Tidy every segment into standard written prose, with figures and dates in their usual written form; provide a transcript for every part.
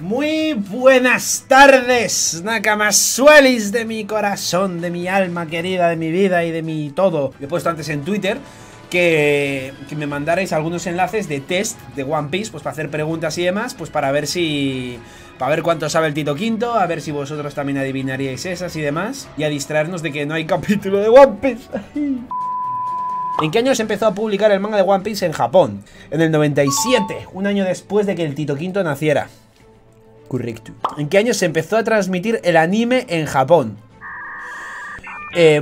Muy buenas tardes, Nakamasuelis de mi corazón, de mi alma querida, de mi vida y de mi todo. He puesto antes en Twitter que me mandarais algunos enlaces de test de One Piece, pues para hacer preguntas y demás, pues para ver si... para ver cuánto sabe el Tito Quinto, a ver si vosotros también adivinaríais esas y demás. Y a distraernos de que no hay capítulo de One Piece. ¿En qué año se empezó a publicar el manga de One Piece en Japón? En el 97, un año después de que el Tito Quinto naciera. Correcto. ¿En qué año se empezó a transmitir el anime en Japón?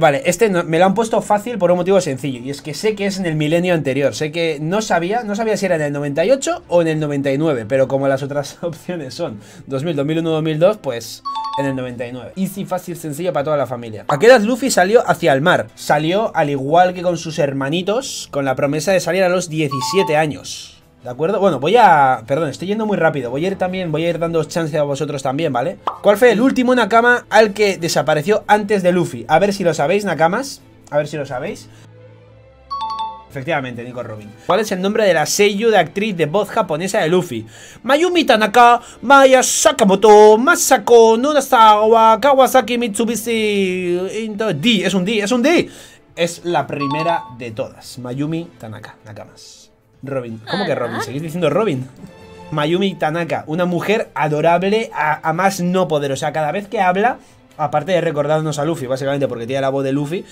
Vale, este no, me lo han puesto fácil por un motivo sencillo. Y es que sé que es en el milenio anterior. Sé que no sabía si era en el 98 o en el 99. Pero como las otras opciones son 2000, 2001, 2002, pues en el 99. Easy, fácil, sencillo para toda la familia. ¿A qué edad Luffy salió hacia el mar? Salió al igual que con sus hermanitos, con la promesa de salir a los 17 años. ¿De acuerdo? Bueno, voy a... perdón, estoy yendo muy rápido. Voy a ir dando chance a vosotros también, ¿vale? ¿Cuál fue el último Nakama al que desapareció antes de Luffy? A ver si lo sabéis, Nakamas. A ver si lo sabéis. Efectivamente, Nico Robin. ¿Cuál es el nombre de la seiyuu de actriz de voz japonesa de Luffy? Mayumi Tanaka, Maya Sakamoto, Masako, Nonasawa, Kawasaki Mitsubishi... Es un D. Es la primera de todas. Mayumi Tanaka, Nakamas. Robin, ¿cómo que Robin? ¿Seguís diciendo Robin? Mayumi Tanaka, una mujer adorable a más no poder. O sea, cada vez que habla, aparte de recordarnos a Luffy, básicamente porque tiene la voz de Luffy,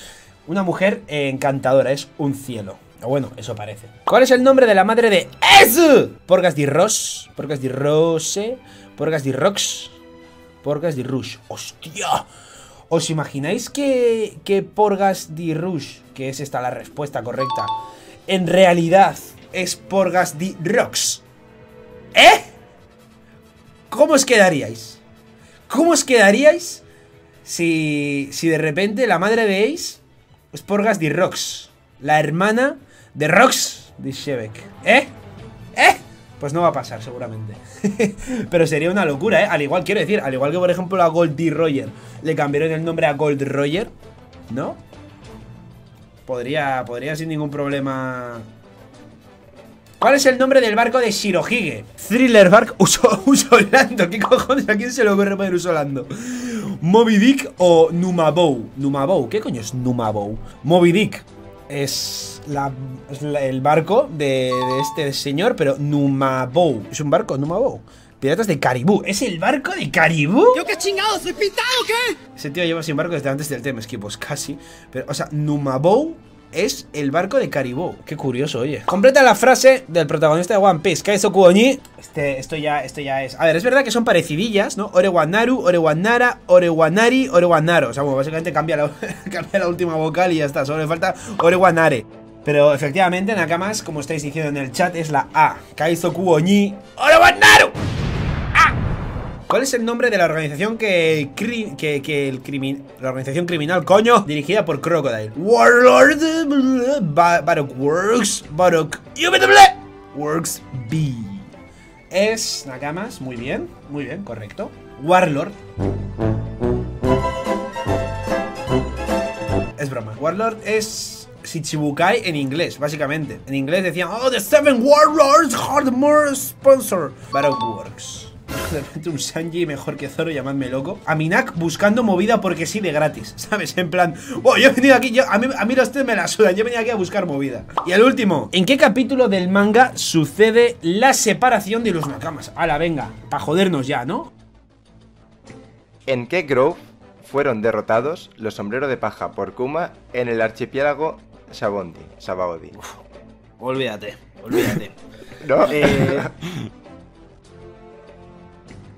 una mujer encantadora, es un cielo. O bueno, eso parece. ¿Cuál es el nombre de la madre de Ace? Portgas D. Rouge, Portgas D. Rouge, Portgas D. Rouge, Portgas D. Rouge. ¡Hostia! ¿Os imagináis que Portgas D. Rouge, que es esta la respuesta correcta, en realidad... es Portgas D. Rouge? ¿Eh? ¿Cómo os quedaríais? ¿Cómo os quedaríais si de repente la madre de Ace es Portgas D. Rouge, la hermana de Rox de Shebek? ¿Eh? Pues no va a pasar seguramente. Pero sería una locura, ¿eh? Al igual que por ejemplo a Gold D. Roger le cambiaron el nombre a Gold Roger, ¿no? Podría sin ningún problema... ¿Cuál es el nombre del barco de Shirohige? Thriller Bark Usolando. ¿Qué cojones? ¿A quién se le ocurre poner Usolando? ¿Moby Dick o Numabou? Numabou. ¿Qué coño es Numabou? Moby Dick es el barco de este señor, pero Numabou. ¿Es un barco? Numabou. Piratas de Caribou. ¿Es el barco de Caribou? ¿Yo qué chingado? ¿Soy pintado o qué? Ese tío lleva sin barco desde antes del tema. Es que pues casi. Pero, o sea, Numabou... es el barco de Caribou. Qué curioso, oye. Completa la frase del protagonista de One Piece. Kaiso Kuoni. Esto ya es... A ver, es verdad que son parecidillas, ¿no? Orewanaru, Orewanara, Orewanari, Orewanaro. O sea, bueno, básicamente cambia la última vocal y ya está. Solo le falta Orewanare. Pero efectivamente, Nakamas, como estáis diciendo en el chat, es la A. Kaiso Kuoni, Orewanaru. ¿Cuál es el nombre de la organización criminal, coño, dirigida por Crocodile? Warlord, Baroque Works, Baroque Works B. Es Nakamas, muy bien, correcto. Warlord. Es broma. Warlord es Shichibukai en inglés, básicamente. En inglés decían, oh, the seven warlords, hardmore sponsor. Baroque Works. De repente un Sanji mejor que Zoro, llamadme loco. A Minak buscando movida porque sí, de gratis, ¿sabes? En plan, wow, yo he venido aquí, a mí los tres me la sudan, yo he venido aquí a buscar movida. Y el último, ¿en qué capítulo del manga sucede la separación de los Nakamas? Ala, venga, para jodernos ya, ¿no? ¿En qué grove fueron derrotados los sombreros de paja por Kuma en el archipiélago Sabaody? Uf, olvídate. ¿No?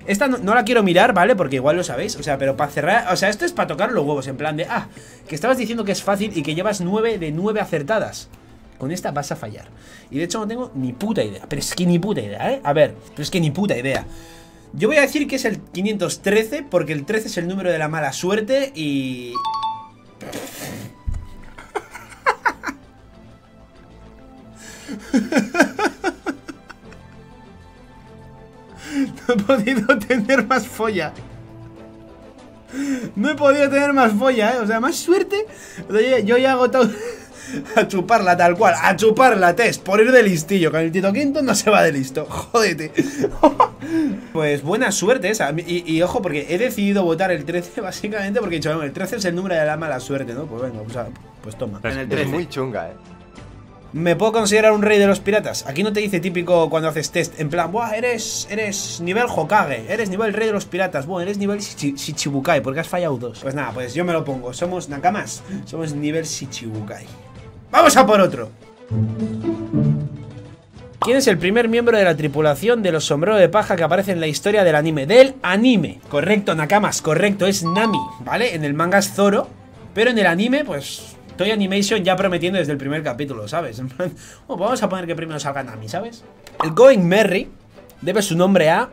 Esta no la quiero mirar, ¿vale? Porque igual lo sabéis. O sea, pero para cerrar... O sea, esto es para tocar los huevos. En plan de... Ah, que estabas diciendo que es fácil y que llevas 9 de 9 acertadas. Con esta vas a fallar. Y de hecho no tengo ni puta idea. Pero es que ni puta idea, ¿eh? A ver. Pero es que ni puta idea. Yo voy a decir que es el 513 porque el 13 es el número de la mala suerte y... No he podido tener más folla, ¿eh? O sea, más suerte. O sea, yo ya he agotado A chuparla tal cual, a chuparla, Tess, por ir de listillo, que el Tito Quinto no se va de listo, jódete. Pues buena suerte esa, y ojo, porque he decidido votar el 13 básicamente porque he dicho, bueno, el 13 es el número de la mala suerte, ¿no? Pues venga, pues toma. En el 13. Es muy chunga, ¿Me puedo considerar un rey de los piratas? Aquí no te dice típico cuando haces test, en plan, buah, eres nivel Hokage, eres nivel rey de los piratas, buah, eres nivel Shichibukai, porque has fallado 2. Pues nada, pues yo me lo pongo, somos nakamas, somos nivel Shichibukai. ¡Vamos a por otro! ¿Quién es el primer miembro de la tripulación de los sombreros de paja que aparece en la historia del anime? ¡Del anime! Correcto, nakamas, correcto, es Nami, ¿vale? En el manga es Zoro, pero en el anime, pues... Toy Animation ya prometiendo desde el primer capítulo, ¿sabes? Bueno, vamos a poner que primero salga Nami, ¿sabes? El Going Merry debe su nombre a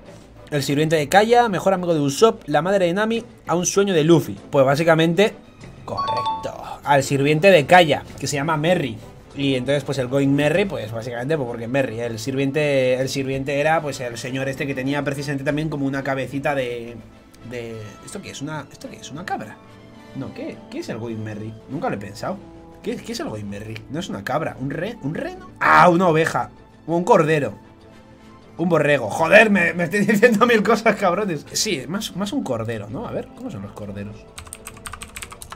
el sirviente de Kaya, mejor amigo de Usopp, la madre de Nami, a un sueño de Luffy. Pues básicamente, correcto, al sirviente de Kaya, que se llama Merry. Y entonces pues el Going Merry, pues básicamente porque Merry, el sirviente era pues el señor este que tenía precisamente también como una cabecita de... ¿Esto qué es? ¿Esto qué es? ¿Una cabra? No, ¿qué es el Going Merry? Nunca lo he pensado. ¿Qué es el Going Merry? No es una cabra, un reno. ¡Ah! Una oveja. O un cordero. Un borrego. Joder, me estoy diciendo mil cosas, cabrones. Sí, más un cordero, ¿no? A ver, ¿cómo son los corderos?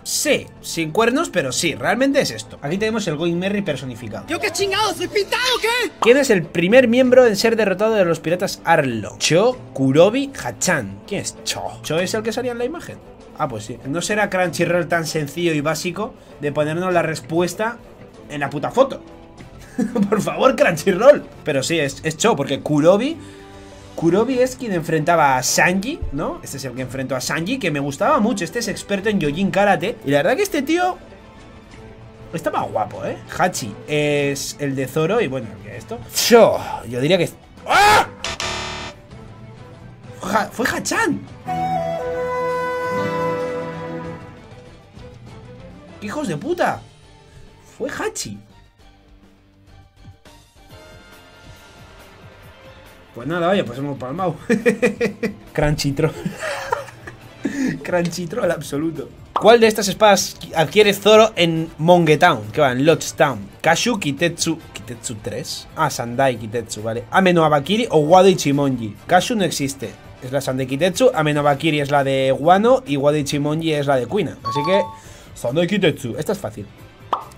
Sí, sin cuernos, pero sí, realmente es esto. Aquí tenemos el Going Merry personificado. ¿Yo qué chingado? ¿Soy pintado o qué? ¿Quién es el primer miembro en ser derrotado de los piratas Arlo? Cho, Kurobi, Hatchan. ¿Quién es Cho? Cho es el que salía en la imagen. Ah, pues sí. No será Crunchyroll tan sencillo y básico de ponernos la respuesta en la puta foto. Por favor, Crunchyroll. Pero sí, es Cho, porque Kurobi es quien enfrentaba a Sanji, ¿no? Este es el que enfrentó a Sanji, que me gustaba mucho. Este es experto en Gyojin Karate. Y la verdad que este tío estaba guapo, ¿eh? Hachi es el de Zoro y bueno, ¿qué es esto? Cho, yo diría que... ¡Ah! ¡Fue Hatchan! ¡Hijos de puta! Fue Hachi. Pues nada, oye, pues hemos palmado. Crunchyroll. Crunchyroll absoluto. ¿Cuál de estas espadas adquiere Zoro en Mongetown? Que va, en Lodgetown. Kashu Kitetsu. ¿Kitetsu 3? Ah, Sandai Kitetsu, vale. Ame no Abakiri o Wado Ichimonji. Kashu no existe. Es la Sandai Kitetsu. Ame no Abakiri es la de Wano. Y Wado Ichimonji es la de Kuina. Así que... Sandai Kitetsu. Esta es fácil.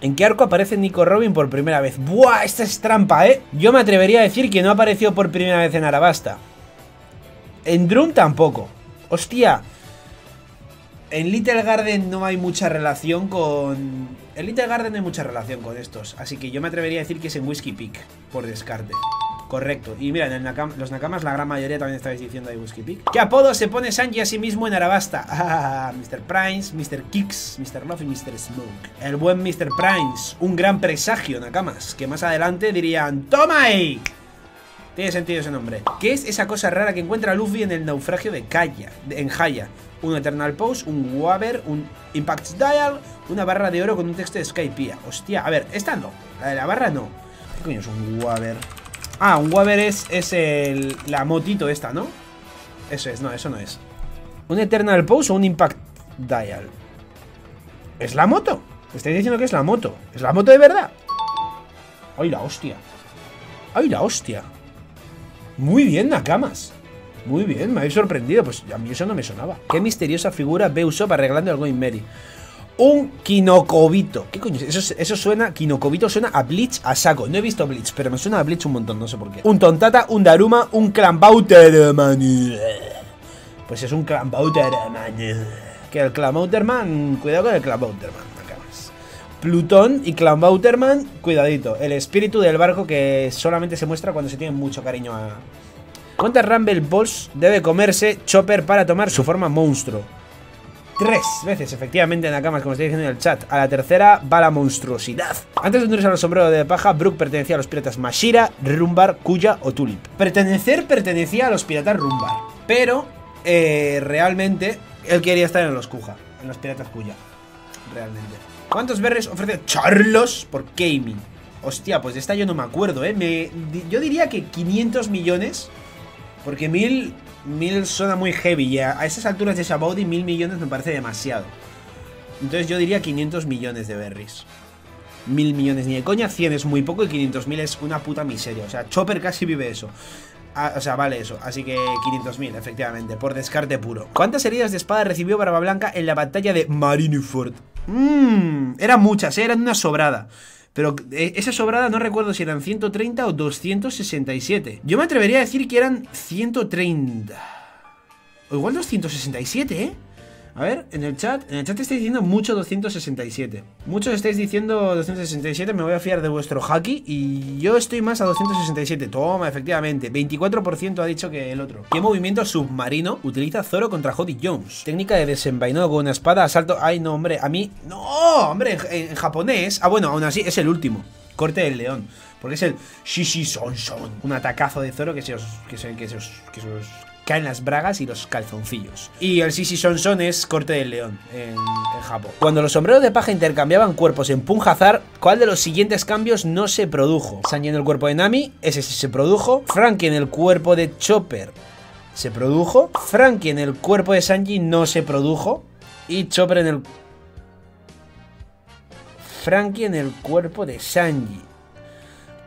¿En qué arco aparece Nico Robin por primera vez? ¡Buah! Esta es trampa, ¿eh? Yo me atrevería a decir que no apareció por primera vez en Arabasta. En Drum tampoco. ¡Hostia! En Little Garden no hay mucha relación con... En Little Garden no hay mucha relación con estos. Así que yo me atrevería a decir que es en Whiskey Peak. Por descarte. Correcto. Y mira, en el los nakamas, la gran mayoría también estáis diciendo de Whiskey Peak. ¿Qué apodo se pone Sanji a sí mismo en Arabasta? Ah, Mr. Primes, Mr. Kicks, Mr. Luffy y Mr. Smoke. El buen Mr. Primes, un gran presagio, nakamas, que más adelante dirían ¡toma ahí! Tiene sentido ese nombre. ¿Qué es esa cosa rara que encuentra Luffy en el naufragio de Kaya, en Haya? Un Eternal Pose, un Waver, un Impact Dial, una barra de oro con un texto de Skypiea. Hostia, a ver, esta no, la de la barra no. ¿Qué coño es un Waver? Ah, un Waver es la motito esta, ¿no? Eso es, no, eso no es. ¿Un Eternal Pose o un Impact Dial? ¿Es la moto? Me estáis diciendo que es la moto. ¿Es la moto de verdad? ¡Ay, la hostia! ¡Ay, la hostia! Muy bien, nakamas. Muy bien, me habéis sorprendido. Pues a mí eso no me sonaba. ¿Qué misteriosa figura ve Usopp arreglando el Going Merry? Un quinocobito. ¿Qué coño? Eso suena... Quinocobito suena a Bleach a saco. No he visto Bleach, pero me suena a Bleach un montón, no sé por qué. Un tontata, un daruma, un Klabautermann. Pues es un Klabautermann. Que el Klabautermann... Cuidado con el Klabautermann. Plutón y Klabautermann, cuidadito. El espíritu del barco que solamente se muestra cuando se tiene mucho cariño a... ¿Cuántas Rumble Balls debe comerse Chopper para tomar su forma monstruo? 3 veces, efectivamente, nakamas, como estoy diciendo en el chat. A la tercera va la monstruosidad. Antes de unirse a los sombreros de paja, Brook pertenecía a los piratas Mashira, Rumbar, Kuja o Tulip. Pertenecía a los piratas Rumbar. Pero, realmente, él quería estar en los Kuja. En los piratas Kuja. Realmente. ¿Cuántos berries ofrece Charlos por gaming? Hostia, pues de esta yo no me acuerdo, ¿eh? Yo diría que 500 millones... Porque 1000 suena muy heavy y a esas alturas de Sabaody 1000 millones me parece demasiado. Entonces yo diría 500 millones de berries. 1000 millones ni de coña, 100 es muy poco y 500.000 es una puta miseria. O sea, Chopper casi vive eso. O sea, vale eso, así que 500.000, efectivamente, por descarte puro. ¿Cuántas heridas de espada recibió Barba Blanca en la batalla de Marineford? Eran muchas, eran una sobrada. Pero esa sobrada no recuerdo si eran 130 o 267. Yo me atrevería a decir que eran 130. O igual 267, ¿eh? A ver, en el chat estáis diciendo mucho 267. Muchos estáis diciendo 267, me voy a fiar de vuestro haki y yo estoy más a 267. Toma, efectivamente, 24% ha dicho que el otro. ¿Qué movimiento submarino utiliza Zoro contra Jody Jones? Técnica de desenvainado con una espada, asalto... Ay, no, hombre, a mí... No, hombre, en japonés... Ah, bueno, aún así es el último. Corte del león. Porque es el Shishi Son Son. Un atacazo de Zoro que se os caen las bragas y los calzoncillos. Y el Shishi Son Son es corte del león en Japón. Cuando los sombreros de paja intercambiaban cuerpos en Punj Hazard, ¿cuál de los siguientes cambios no se produjo? Sanji en el cuerpo de Nami, ese sí se produjo. Frankie en el cuerpo de Chopper se produjo. Frankie en el cuerpo de Sanji no se produjo. Y Chopper en el... Frankie en el cuerpo de Sanji.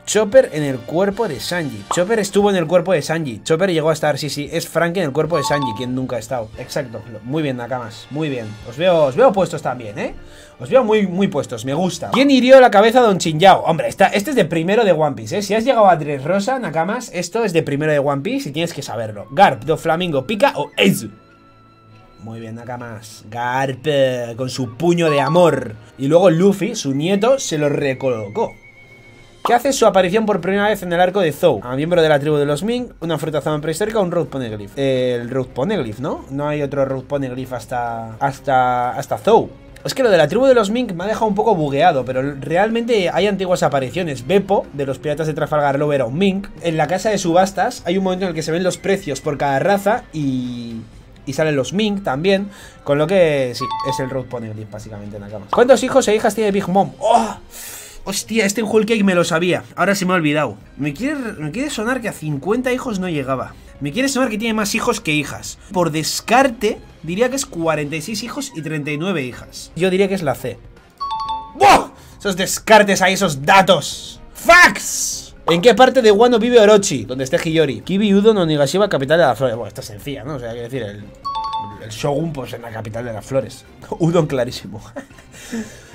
Chopper en el cuerpo de Sanji. Chopper estuvo en el cuerpo de Sanji. Chopper llegó a estar, sí, es Frankie en el cuerpo de Sanji, quien nunca ha estado. Exacto, muy bien, Nakamas, muy bien. Os veo puestos también, ¿eh? Os veo muy, muy puestos, me gusta. ¿Quién hirió la cabeza a Don Chingyao? Hombre, este es de primero de One Piece, ¿eh? Si has llegado a Dressrosa, Nakamas, esto es de primero de One Piece y tienes que saberlo. Garp, Doflamingo, Pika o Ace. Muy bien, Nakamas. Garp con su puño de amor. Y luego Luffy, su nieto, se lo recolocó. ¿Qué hace su aparición por primera vez en el arco de Zou? A miembro de la tribu de los Mink, una fruta zama prehistórica, un Road Poneglyph. El Road Poneglyph, ¿no? No hay otro Road Poneglyph hasta Zou. Es que lo de la tribu de los Mink me ha dejado un poco bugueado, pero realmente hay antiguas apariciones. Beppo, de los piratas de Trafalgar Law, era un Mink. En la casa de subastas hay un momento en el que se ven los precios por cada raza y salen los Mink también. Con lo que, sí, es el Road Poneglyph, básicamente, en la cama. ¿Cuántos hijos e hijas tiene Big Mom? ¡Oh! Hostia, este Whole Cake me lo sabía. Ahora se me ha olvidado. Me quiere sonar que a 50 hijos no llegaba. Me quiere sonar que tiene más hijos que hijas. Por descarte, diría que es 46 hijos y 39 hijas. Yo diría que es la C. ¡Wow! Esos descartes ahí, esos datos. ¡Facts! ¿En qué parte de Wano vive Orochi? Donde esté Hiyori. Kibi, Udo, Nonigashiba, capital de la flores. Bueno, esta es sencilla, ¿no? O sea, hay que decir, el Shogun, pues en la capital de las flores. Udon clarísimo.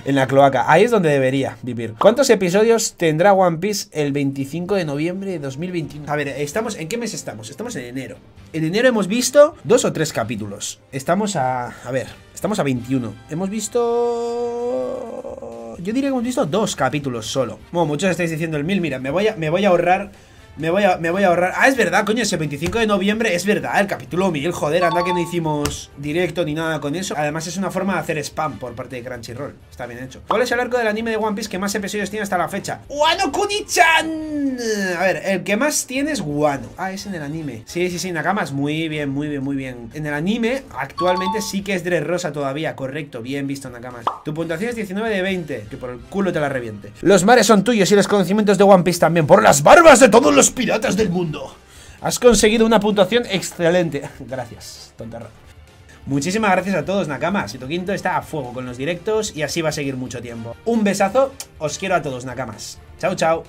En la cloaca. Ahí es donde debería vivir. ¿Cuántos episodios tendrá One Piece el 25 de noviembre de 2021? A ver, estamos... ¿En qué mes estamos? Estamos en enero. En enero hemos visto 2 o 3 capítulos. Estamos a... A ver, estamos a 21. Hemos visto... Yo diría que hemos visto 2 capítulos solo. Bueno, muchos estáis diciendo el 1000. Mira, me voy a ahorrar... Me voy a ahorrar. Ah, es verdad, coño, ese 25 de noviembre es verdad, el capítulo 1000, joder, anda que no hicimos directo ni nada con eso. Además es una forma de hacer spam por parte de Crunchyroll, está bien hecho. ¿Cuál es el arco del anime de One Piece que más episodios tiene hasta la fecha? ¡Wano Kuni-chan! A ver, el que más tiene es Wano. Ah, es en el anime. Sí, Nakamas, muy bien, muy bien, muy bien. En el anime, actualmente sí que es Dressrosa todavía, correcto, bien visto, Nakamas. Tu puntuación es 19 de 20, que por el culo te la reviente. Los mares son tuyos y los conocimientos de One Piece también, por las barbas de todos los piratas del mundo. Has conseguido una puntuación excelente. Gracias, tontarra. Muchísimas gracias a todos, Nakamas. Sito Quinto está a fuego con los directos y así va a seguir mucho tiempo. Un besazo, os quiero a todos, Nakamas. Chao, chao.